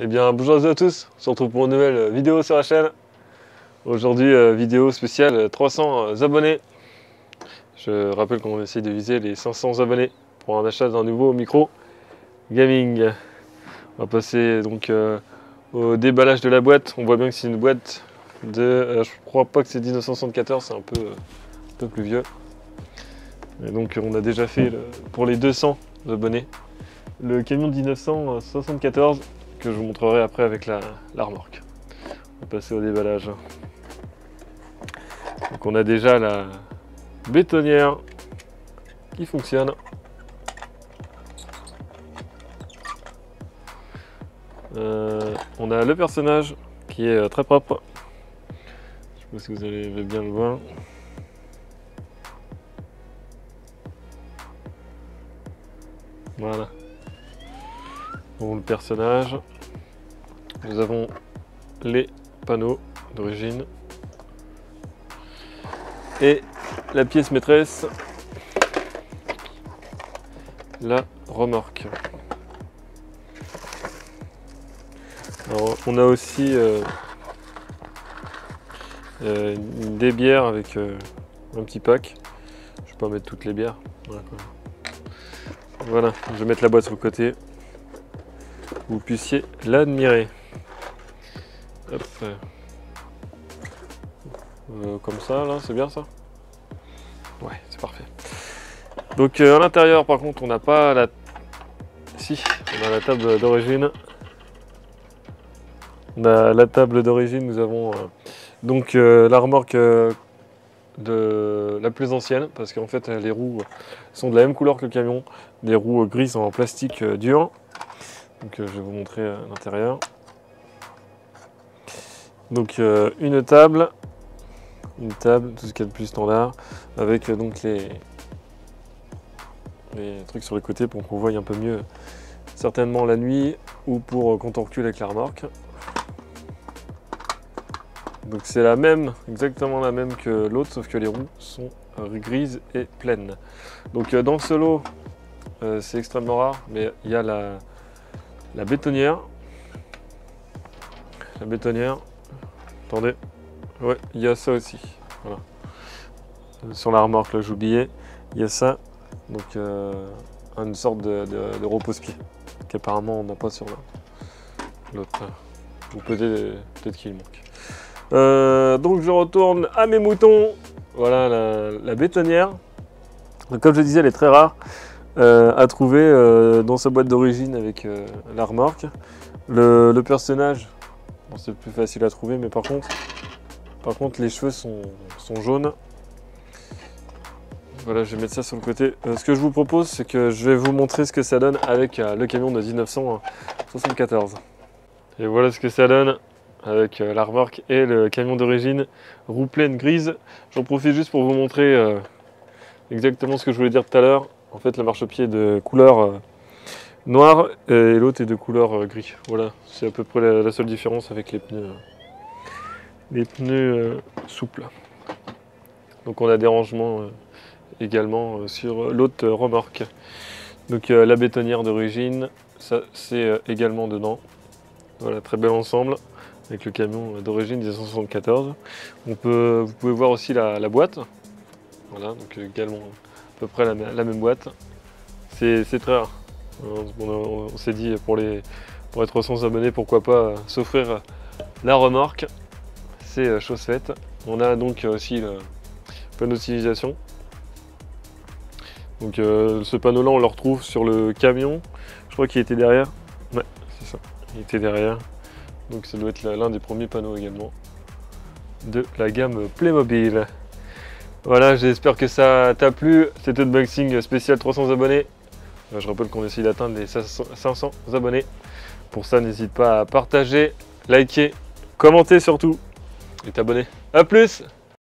Eh bien bonjour à tous, on se retrouve pour une nouvelle vidéo sur la chaîne. Aujourd'hui vidéo spéciale 300 abonnés. Je rappelle qu'on va essayer de viser les 500 abonnés pour un achat d'un nouveau micro gaming. On va passer donc au déballage de la boîte. On voit bien que c'est une boîte de... je crois pas que c'est 1974, c'est un peu plus vieux. Et donc on a déjà fait pour les 200 abonnés le camion de 1974. Que je vous montrerai après avec la remorque. On va passer au déballage. Donc on a déjà la bétonnière qui fonctionne. On a le personnage qui est très propre. Je ne sais pas si vous allez bien le voir. Voilà. Bon, le personnage, nous avons les panneaux d'origine et la pièce maîtresse, la remorque. Alors, on a aussi des bières avec un petit pack. Je vais pas mettre toutes les bières. Voilà, je vais mettre la boîte sur le côté. Vous puissiez l'admirer. Comme ça, là, c'est bien ça? Ouais, c'est parfait. Donc à l'intérieur, par contre, on n'a pas la... Si, on a la table d'origine. On a la table d'origine, nous avons donc la remorque de la plus ancienne, parce qu'en fait, les roues sont de la même couleur que le camion. Des roues grises en plastique dur. Donc je vais vous montrer l'intérieur. Donc une table, tout ce qu'il y a de plus standard, avec donc les trucs sur les côtés pour qu'on voie un peu mieux certainement la nuit ou pour quand on recule avec la remorque. Donc c'est la même, exactement la même que l'autre, sauf que les roues sont grises et pleines. Donc dans ce lot, c'est extrêmement rare, mais il y a la bétonnière. La bétonnière. Attendez. Ouais, il y a ça aussi. Voilà. Sur la remorque, là, j'oubliais. Il y a ça. Donc, une sorte de repose-pied. Qu'apparemment, on n'a pas sur l'autre. Ou peut-être qu'il manque. Donc, je retourne à mes moutons. Voilà la bétonnière. Donc, comme je disais, elle est très rare. À trouver dans sa boîte d'origine avec la remorque. Le personnage, bon, c'est plus facile à trouver, mais par contre les cheveux sont jaunes. Voilà, je vais mettre ça sur le côté. Ce que je vous propose, c'est que je vais vous montrer ce que ça donne avec le camion de 1974. Et voilà ce que ça donne avec la remorque et le camion d'origine, roue pleine grise. J'en profite juste pour vous montrer exactement ce que je voulais dire tout à l'heure. En fait, la marche-pied est de couleur noire et l'autre est de couleur gris. Voilà, c'est à peu près la seule différence avec les pneus souples. Donc on a des rangements également sur l'autre remorque. Donc la bétonnière d'origine, ça c'est également dedans. Voilà, très bel ensemble avec le camion d'origine 1974. Vous pouvez voir aussi la boîte. Voilà, donc également... à peu près la même boîte. C'est très rare. On s'est dit pour les 300 abonnés, pourquoi pas s'offrir la remorque. C'est chose faite. On a donc aussi le panneau d'utilisation. Donc ce panneau là on le retrouve sur le camion. Je crois qu'il était derrière. Ouais, c'est ça. Il était derrière. Donc ça doit être l'un des premiers panneaux également de la gamme Playmobil. Voilà, j'espère que ça t'a plu, c'était unboxing spécial 300 abonnés. Je rappelle qu'on essaye d'atteindre les 500 abonnés. Pour ça, n'hésite pas à partager, liker, commenter surtout et t'abonner. A plus!